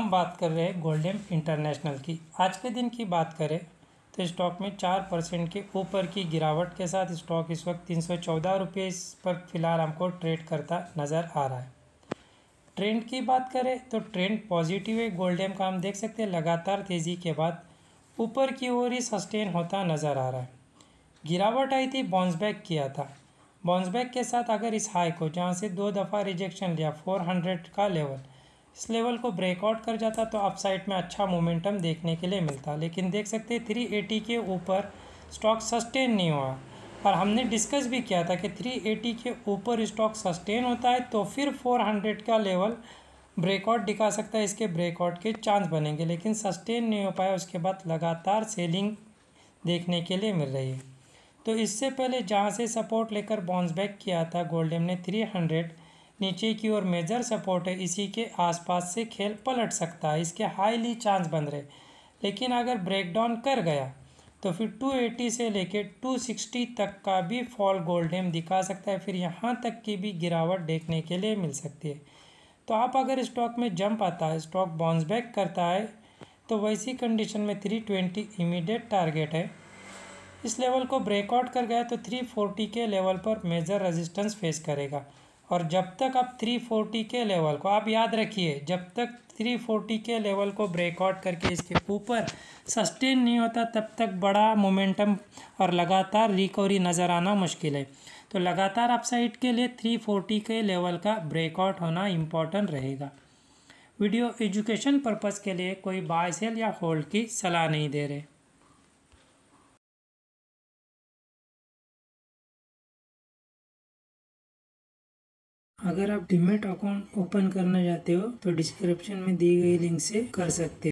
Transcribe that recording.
हम बात कर रहे हैं गोल्डियम इंटरनेशनल की। आज के दिन की बात करें तो स्टॉक में 4% के ऊपर की गिरावट के साथ स्टॉक इस वक्त 314 रुपये इस पर फिलहाल हमको ट्रेड करता नज़र आ रहा है। ट्रेंड की बात करें तो ट्रेंड पॉजिटिव है, गोल्डियम का हम देख सकते हैं लगातार तेज़ी के बाद ऊपर की ओर ही सस्टेन होता नज़र आ रहा है। गिरावट आई थी, बाउंस बैक किया था, बाउंस बैक के साथ अगर इस हाई को जहाँ से 2 दफ़ा रिजेक्शन लिया 400 का लेवल, इस लेवल को ब्रेकआउट कर जाता तो अपसाइड में अच्छा मोमेंटम देखने के लिए मिलता, लेकिन देख सकते 380 के ऊपर स्टॉक सस्टेन नहीं हुआ। और हमने डिस्कस भी किया था कि 380 के ऊपर स्टॉक सस्टेन होता है तो फिर 400 का लेवल ब्रेकआउट दिखा सकता है, इसके ब्रेकआउट के चांस बनेंगे, लेकिन सस्टेन नहीं हो पाया। उसके बाद लगातार सेलिंग देखने के लिए मिल रही है। तो इससे पहले जहाँ से सपोर्ट लेकर बाउंस बैक किया था गोल्डियम ने 300 नीचे की ओर मेजर सपोर्ट है, इसी के आसपास से खेल पलट सकता है, इसके हाईली चांस बन रहे, लेकिन अगर ब्रेकडाउन कर गया तो फिर 280 से लेकर 260 तक का भी फॉल गोल्डियम दिखा सकता है, फिर यहाँ तक की भी गिरावट देखने के लिए मिल सकती है। तो आप अगर स्टॉक में जंप आता है, स्टॉक बाउंस बैक करता है, तो वैसी कंडीशन में 320 इमीडिएट टारगेट है। इस लेवल को ब्रेकआउट कर गया तो 340 के लेवल पर मेजर रेजिस्टेंस फेस करेगा। और जब तक आप 340 के लेवल को आप याद रखिए, जब तक 340 के लेवल को ब्रेकआउट करके इसके ऊपर सस्टेन नहीं होता तब तक बड़ा मोमेंटम और लगातार रिकवरी नज़र आना मुश्किल है। तो लगातार अपसाइड के लिए 340 के लेवल का ब्रेकआउट होना इम्पॉर्टेंट रहेगा। वीडियो एजुकेशन पर्पज़ के लिए, कोई बाय सेल या होल्ड की सलाह नहीं दे रहे। अगर आप डीमैट अकाउंट ओपन करना चाहते हो तो डिस्क्रिप्शन में दी गई लिंक से कर सकते हो।